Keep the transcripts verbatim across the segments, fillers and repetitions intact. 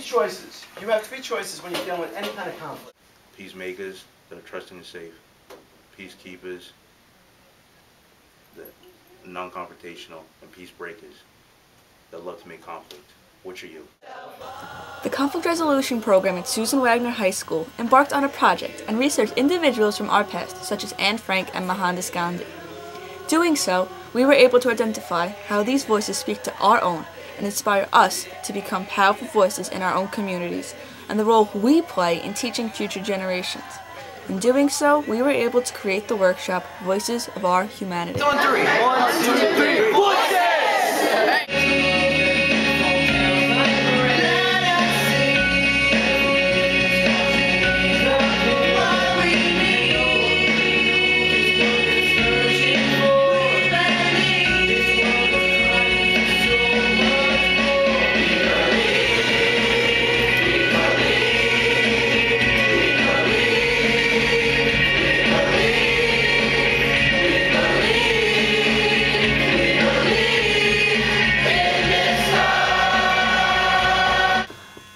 three choices. You have three choices when you're dealing with any kind of conflict. Peacemakers that are trusting and safe. Peacekeepers that are non-confrontational. And peace breakers that love to make conflict. Which are you? The Conflict Resolution Program at Susan Wagner High School embarked on a project and researched individuals from our past, such as Anne Frank and Mohandas Gandhi. Doing so, we were able to identify how these voices speak to our own and inspire us to become powerful voices in our own communities and the role we play in teaching future generations. In doing so, we were able to create the workshop Voices of Our Humanity. On three. One, two, three. Voices!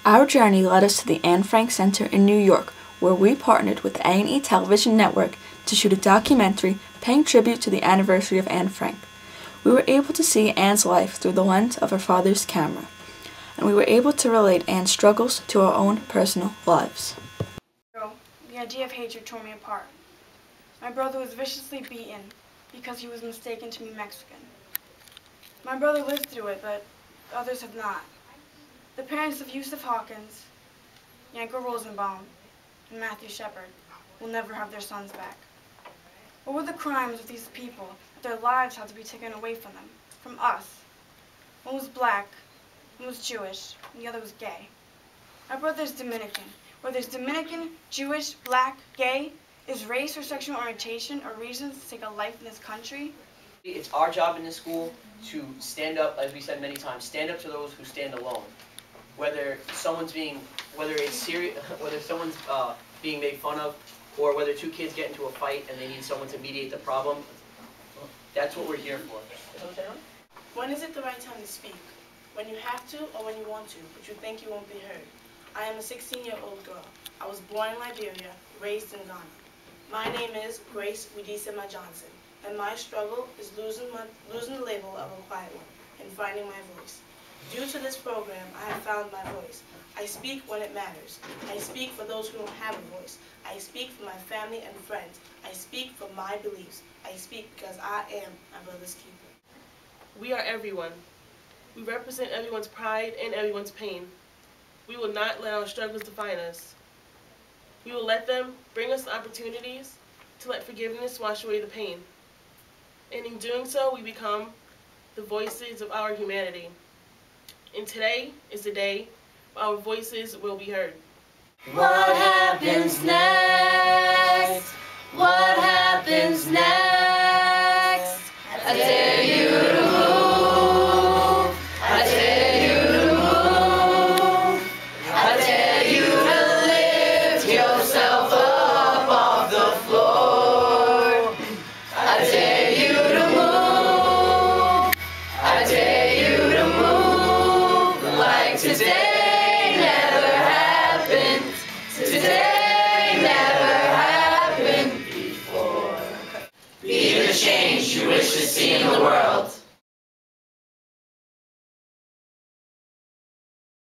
Our journey led us to the Anne Frank Center in New York, where we partnered with the A and E Television Network to shoot a documentary paying tribute to the anniversary of Anne Frank. We were able to see Anne's life through the lens of her father's camera, and we were able to relate Anne's struggles to our own personal lives. The idea of hatred tore me apart. My brother was viciously beaten because he was mistaken to be Mexican. My brother lived through it, but others have not. The parents of Yusuf Hawkins, Yankel Rosenbaum, and Matthew Shepard will never have their sons back. What were the crimes of these people that their lives had to be taken away from them, from us? One was black, one was Jewish, and the other was gay. My brother's Dominican. Whether it's Dominican, Jewish, black, gay, is race or sexual orientation or reasons to take a life in this country? It's our job in this school to stand up, as we said many times, stand up to those who stand alone. Whether someone's being, whether it's serious, whether someone's uh, being made fun of, or whether two kids get into a fight and they need someone to mediate the problem, that's what we're here for. When is it the right time to speak? When you have to, or when you want to, but you think you won't be heard. I am a sixteen-year-old girl. I was born in Liberia, raised in Ghana. My name is Grace Widisema Johnson, and my struggle is losing my, losing the label of a quiet one and finding my voice. Due to this program, I have found my voice. I speak when it matters. I speak for those who don't have a voice. I speak for my family and friends. I speak for my beliefs. I speak because I am my brother's keeper. We are everyone. We represent everyone's pride and everyone's pain. We will not let our struggles define us. We will let them bring us the opportunities to let forgiveness wash away the pain. And in doing so, we become the voices of our humanity. And today is the day where our voices will be heard. What happens next? What happens next? A day